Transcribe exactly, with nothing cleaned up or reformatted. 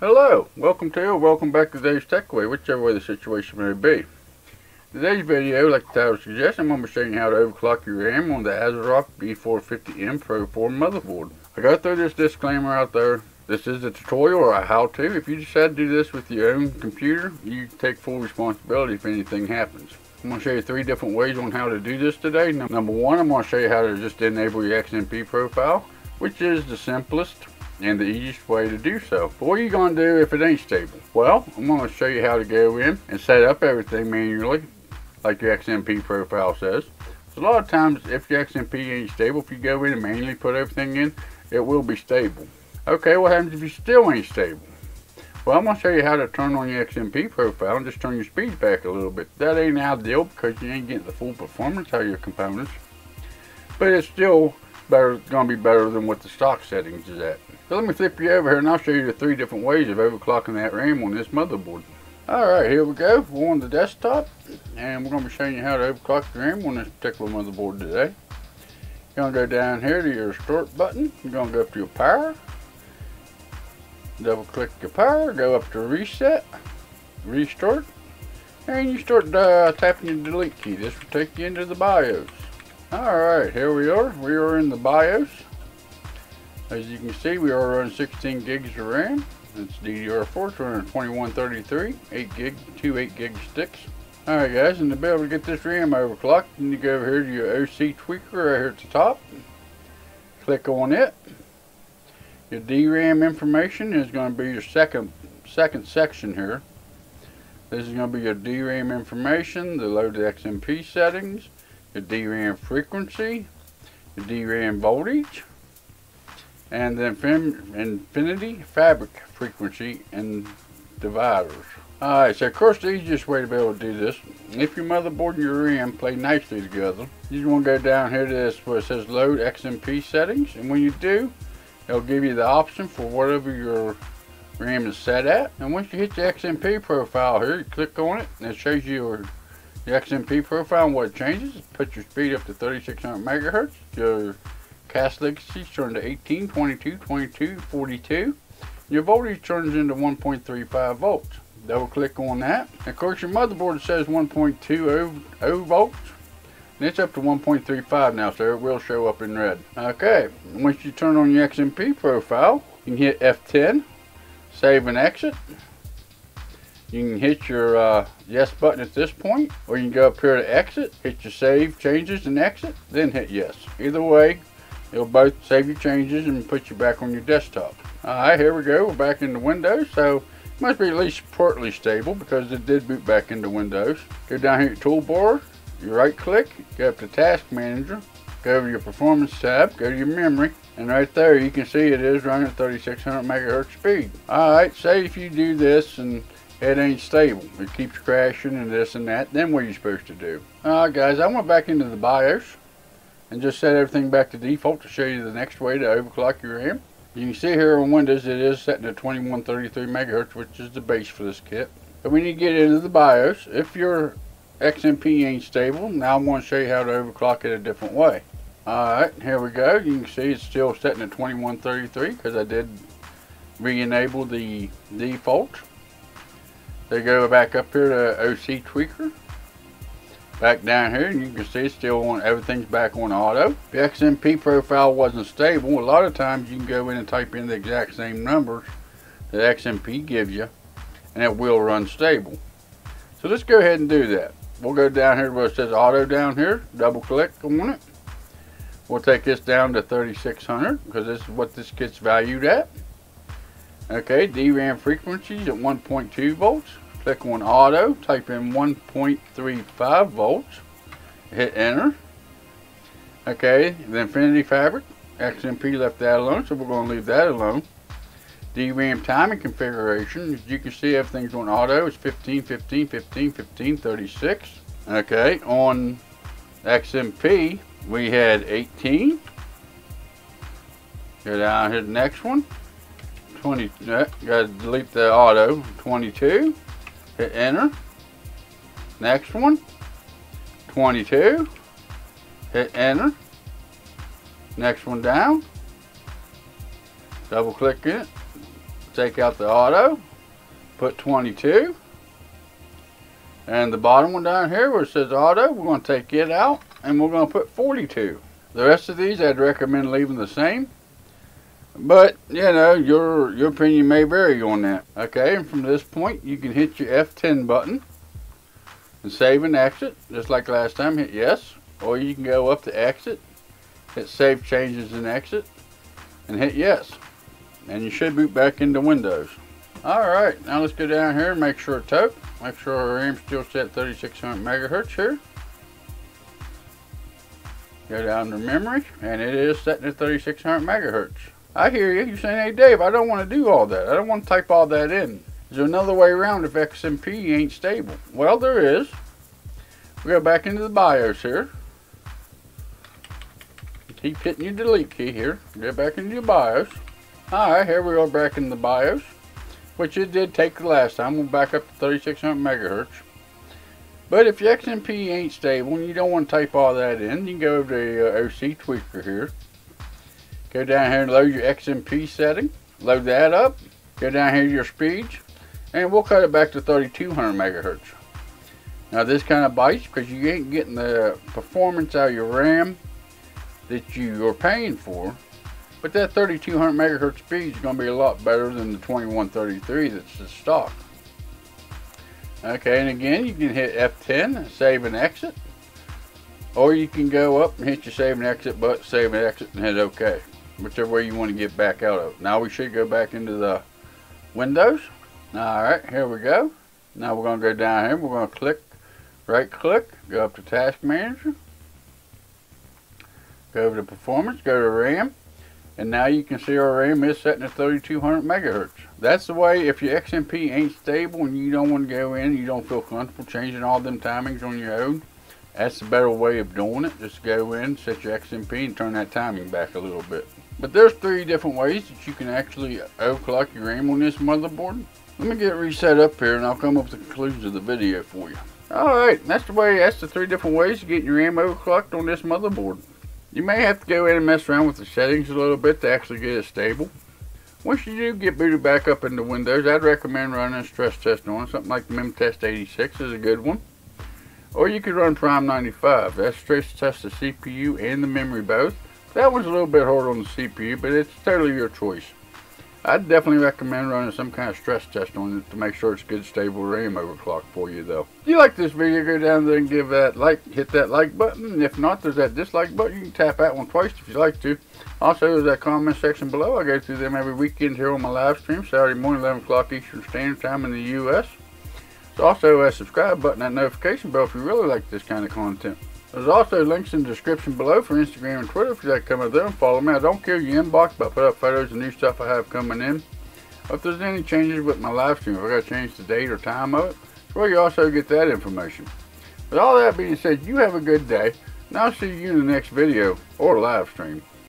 Hello, welcome to or welcome back to Daves Techway, whichever way the situation may be. In today's video, like the title suggests, I'm going to be showing you how to overclock your RAM on the Asrock B four fifty M Pro four motherboard. I gotta throw this disclaimer out there. This is a tutorial or a how-to. If you decide to do this with your own computer, you take full responsibility if anything happens. I'm going to show you three different ways on how to do this today. Number one, I'm going to show you how to just enable your X M P profile, which is the simplest and the easiest way to do so. But what are you going to do if it ain't stable? Well, I'm going to show you how to go in and set up everything manually, like your X M P profile says. So a lot of times, if your X M P ain't stable, if you go in and manually put everything in, it will be stable. Okay, what happens if you still ain't stable? Well, I'm going to show you how to turn on your X M P profile and just turn your speed back a little bit. That ain't ideal because you ain't getting the full performance out of your components, but it's still better, going to be better than what the stock settings is at. So let me flip you over here and I'll show you the three different ways of overclocking that RAM on this motherboard. Alright, here we go. We're on the desktop and we're going to be showing you how to overclock the RAM on this particular motherboard today. You're going to go down here to your start button. You're going to go up to your power. Double click your power. Go up to reset. Restart. And you start uh, tapping your delete key. This will take you into the BIOS. Alright, here we are. We are in the BIOS. As you can see, we are running sixteen gigs of RAM. It's D D R four, two twenty-one thirty-three, eight gig, two eight gig sticks. Alright guys, and to be able to get this RAM overclocked, you need to go over here to your O C tweaker right here at the top. Click on it. Your D RAM information is going to be your second, second section here. This is going to be your D RAM information, the loaded X M P settings, your D RAM frequency, your D RAM voltage, and then Infinity Fabric frequency and dividers. Alright, so of course the easiest way to be able to do this, if your motherboard and your RAM play nicely together, you just want to go down here to this where it says load X M P settings, and when you do, it'll give you the option for whatever your RAM is set at. And once you hit the X M P profile here, you click on it and it shows you your the X M P profile and what it changes. Put your speed up to thirty-six hundred megahertz, your cast legacy turned to eighteen, twenty-two, twenty-two, forty-two. Your voltage turns into one point three five volts. Double click on that. Of course your motherboard says one point two zero volts. And it's up to one point three five now, so it will show up in red. Okay, once you turn on your X M P profile, you can hit F ten, save and exit. You can hit your uh, yes button at this point, or you can go up here to exit, hit your save changes and exit, then hit yes. Either way, it'll both save your changes and put you back on your desktop. Alright, here we go. We're back into Windows, so it must be at least partly stable because it did boot back into Windows. Go down here to your toolbar, you right click, go up to Task Manager, go over to your Performance tab, go to your memory, and right there you can see it is running at thirty-six hundred megahertz speed. Alright, say if you do this and it ain't stable, it keeps crashing and this and that, then what are you supposed to do? Alright guys, I went back into the BIOS and just set everything back to default to show you the next way to overclock your RAM. You can see here on Windows it is set to twenty-one thirty-three megahertz, which is the base for this kit. But when you get into the BIOS, if your X M P ain't stable, now I'm going to show you how to overclock it a different way. Alright, here we go. You can see it's still setting at twenty-one thirty-three because I did re-enable the default. They go back up here to O C tweaker. Back down here, and you can see it's still on, everything's back on auto. If the X M P profile wasn't stable, a lot of times you can go in and type in the exact same numbers that X M P gives you, and it will run stable. So let's go ahead and do that. We'll go down here where it says auto down here, double click on it. We'll take this down to thirty-six hundred because this is what this gets valued at. Okay, D RAM frequencies at one point two volts. Click on auto, type in one point three five volts, hit enter. Okay, the Infinity Fabric, X M P left that alone, so we're going to leave that alone. D RAM timing configuration, as you can see everything's on auto, it's fifteen, fifteen, fifteen, fifteen, thirty-six. Okay, on X M P we had eighteen. Go down here to the next one, twenty, uh, gotta delete the auto, twenty-two. Hit enter. Next one, twenty-two. Hit enter. Next one down. Double click it. take out the auto, put twenty-two, and the bottom one down here where it says auto, we're going to take it out and we're going to put forty-two. The rest of these I'd recommend leaving the same, but you know, your your opinion may vary on that. Okay, and from this point you can hit your F ten button and save and exit, just like last time. Hit yes, or you can go up to exit, hit save changes and exit, and hit yes, and you should boot back into Windows. Alright, now let's go down here and make sure it's tope. Make sure our RAM still set thirty-six hundred megahertz here. Go down to memory, and it is set to thirty-six hundred megahertz. I hear you. You're saying, hey Dave, I don't want to do all that. I don't want to type all that in. There's another way around if X M P ain't stable. Well, there is. We go back into the BIOS here. Keep hitting your delete key here. Go back into your BIOS. Alright, here we are back in the BIOS, which it did take the last time. We'll back up to thirty-six hundred megahertz. But if your X M P ain't stable and you don't want to type all that in, you can go over to uh, O C tweaker here. Go down here and load your X M P setting. Load that up. Go down here to your speeds, and we'll cut it back to thirty-two hundred megahertz. Now this kind of bites because you ain't getting the performance out of your RAM that you are paying for, but that thirty-two hundred megahertz speed is going to be a lot better than the twenty-one thirty-three that's in stock. Okay, and again, you can hit F ten, save and exit, or you can go up and hit your save and exit button, save and exit, and hit OK, whichever way you want to get back out of. Now we should go back into the Windows. Alright, here we go. Now we're going to go down here, we're going to click, right click, go up to Task Manager, go over to Performance, go to RAM, and now you can see our RAM is set to thirty-two hundred megahertz. That's the way if your X M P ain't stable and you don't want to go in, you don't feel comfortable changing all them timings on your own, that's the better way of doing it. Just go in, set your X M P, and turn that timing back a little bit. But there's three different ways that you can actually overclock your RAM on this motherboard. Let me get it reset up here and I'll come up with the conclusion of the video for you. Alright, that's the way, that's the three different ways to get your RAM overclocked on this motherboard. You may have to go in and mess around with the settings a little bit to actually get it stable. Once you do get booted back up into Windows, I'd recommend running a stress test on it. Something like MemTest eighty-six is a good one. Or you could run Prime ninety-five. That stress tests the C P U and the memory both. That one's a little bit hard on the C P U, but it's totally your choice. I'd definitely recommend running some kind of stress test on it to make sure it's good stable RAM overclock for you though. If you like this video, go down there and give that like, hit that like button. And if not, there's that dislike button. You can tap that one twice if you like to. Also, there's that comment section below. I go through them every weekend here on my live stream, Saturday morning, eleven o'clock Eastern Standard Time in the U S There's also a subscribe button and notification bell if you really like this kind of content. There's also links in the description below for Instagram and Twitter if you'd like to come over there and follow me. I don't care your inbox, but I put up photos and new stuff I have coming in. If there's any changes with my live stream, if I got to change the date or time of it, it's where you also get that information. With all that being said, you have a good day, and I'll see you in the next video or live stream.